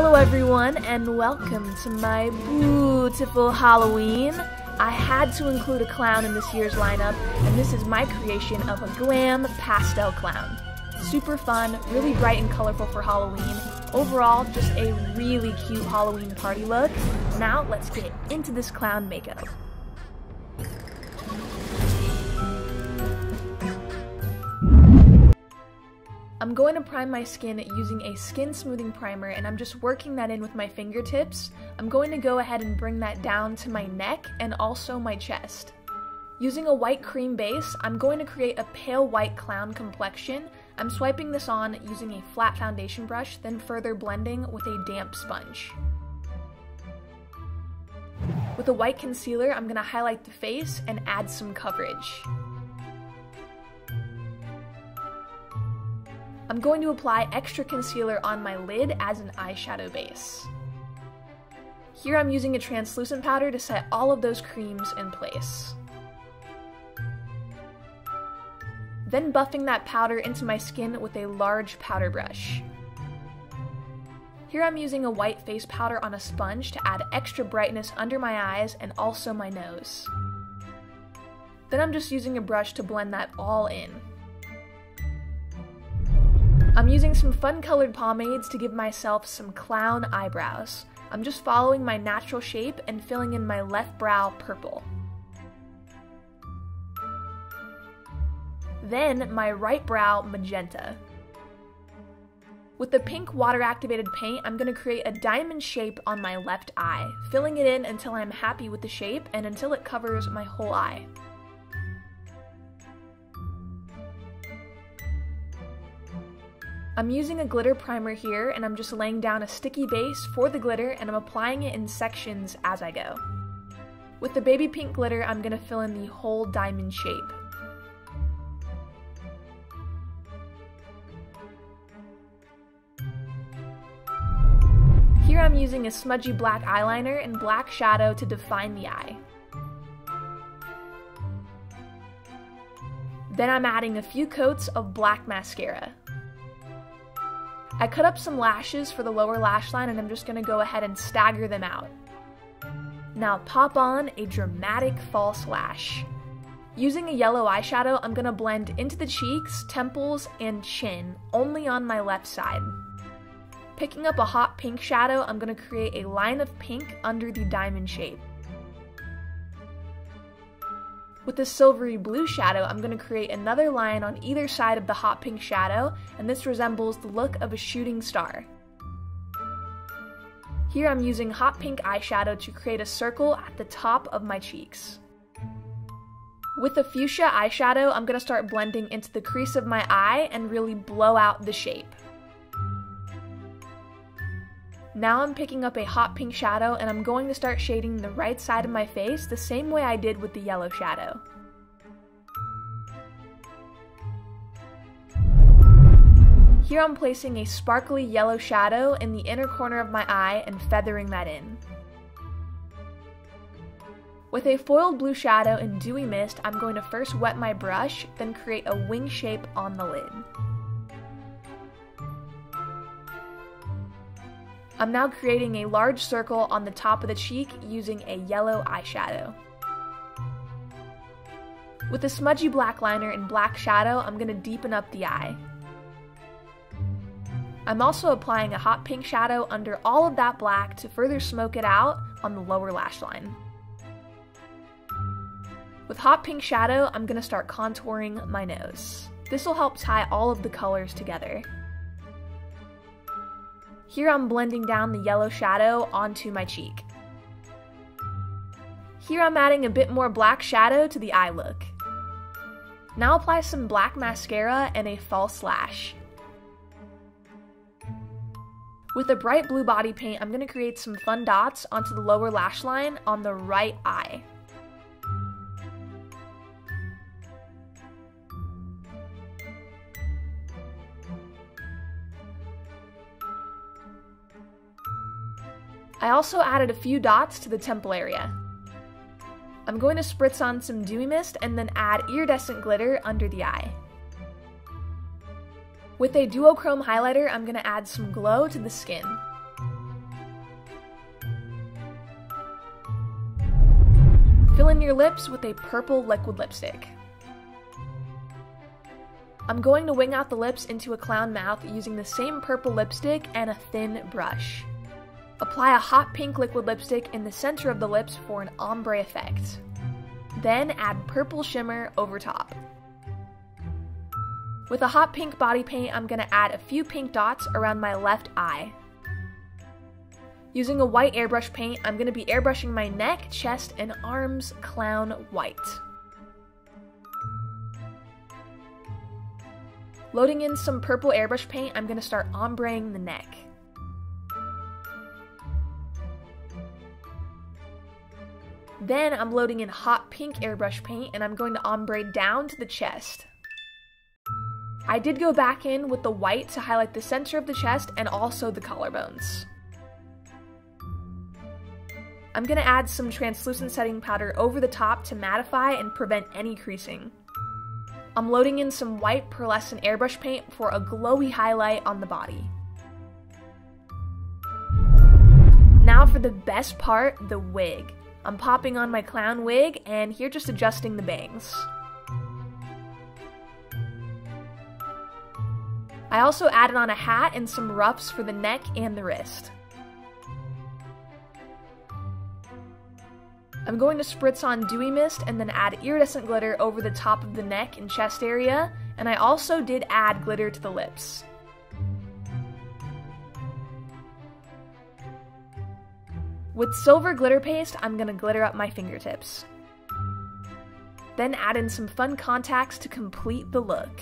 Hello everyone, and welcome to my beautiful Halloween. I had to include a clown in this year's lineup, and this is my creation of a glam pastel clown. Super fun, really bright and colorful for Halloween. Overall, just a really cute Halloween party look. Now let's get into this clown makeup. I'm going to prime my skin using a skin smoothing primer, and I'm just working that in with my fingertips. I'm going to go ahead and bring that down to my neck and also my chest. Using a white cream base, I'm going to create a pale white clown complexion. I'm swiping this on using a flat foundation brush, then further blending with a damp sponge. With a white concealer, I'm going to highlight the face and add some coverage. I'm going to apply extra concealer on my lid as an eyeshadow base. Here I'm using a translucent powder to set all of those creams in place. Then buffing that powder into my skin with a large powder brush. Here I'm using a white face powder on a sponge to add extra brightness under my eyes and also my nose. Then I'm just using a brush to blend that all in. I'm using some fun colored pomades to give myself some clown eyebrows. I'm just following my natural shape and filling in my left brow purple. Then my right brow magenta. With the pink water activated paint, I'm going to create a diamond shape on my left eye, filling it in until I'm happy with the shape and until it covers my whole eye. I'm using a glitter primer here, and I'm just laying down a sticky base for the glitter, and I'm applying it in sections as I go. With the baby pink glitter, I'm going to fill in the whole diamond shape. Here I'm using a smudgy black eyeliner and black shadow to define the eye. Then I'm adding a few coats of black mascara. I cut up some lashes for the lower lash line, and I'm just going to go ahead and stagger them out. Now pop on a dramatic false lash. Using a yellow eyeshadow, I'm going to blend into the cheeks, temples, and chin, only on my left side. Picking up a hot pink shadow, I'm going to create a line of pink under the diamond shape. With a silvery blue shadow, I'm going to create another line on either side of the hot pink shadow, and this resembles the look of a shooting star. Here I'm using hot pink eyeshadow to create a circle at the top of my cheeks. With a fuchsia eyeshadow, I'm going to start blending into the crease of my eye and really blow out the shape. Now I'm picking up a hot pink shadow, and I'm going to start shading the right side of my face the same way I did with the yellow shadow. Here I'm placing a sparkly yellow shadow in the inner corner of my eye and feathering that in. With a foiled blue shadow and dewy mist, I'm going to first wet my brush, then create a wing shape on the lid. I'm now creating a large circle on the top of the cheek using a yellow eyeshadow. With a smudgy black liner and black shadow, I'm going to deepen up the eye. I'm also applying a hot pink shadow under all of that black to further smoke it out on the lower lash line. With hot pink shadow, I'm going to start contouring my nose. This will help tie all of the colors together. Here I'm blending down the yellow shadow onto my cheek. Here I'm adding a bit more black shadow to the eye look. Now apply some black mascara and a false lash. With a bright blue body paint, I'm going to create some fun dots onto the lower lash line on the right eye. I also added a few dots to the temple area. I'm going to spritz on some dewy mist and then add iridescent glitter under the eye. With a duochrome highlighter, I'm going to add some glow to the skin. Fill in your lips with a purple liquid lipstick. I'm going to wing out the lips into a clown mouth using the same purple lipstick and a thin brush. Apply a hot pink liquid lipstick in the center of the lips for an ombre effect. Then add purple shimmer over top. With a hot pink body paint, I'm going to add a few pink dots around my left eye. Using a white airbrush paint, I'm going to be airbrushing my neck, chest, and arms clown white. Loading in some purple airbrush paint, I'm going to start ombreing the neck. Then I'm loading in hot pink airbrush paint, and I'm going to ombre down to the chest. I did go back in with the white to highlight the center of the chest and also the collarbones. I'm going to add some translucent setting powder over the top to mattify and prevent any creasing. I'm loading in some white pearlescent airbrush paint for a glowy highlight on the body. Now for the best part, the wig. I'm popping on my clown wig and here just adjusting the bangs. I also added on a hat and some ruffs for the neck and the wrist. I'm going to spritz on dewy mist and then add iridescent glitter over the top of the neck and chest area, and I also did add glitter to the lips. With silver glitter paste, I'm going to glitter up my fingertips. Then add in some fun contacts to complete the look.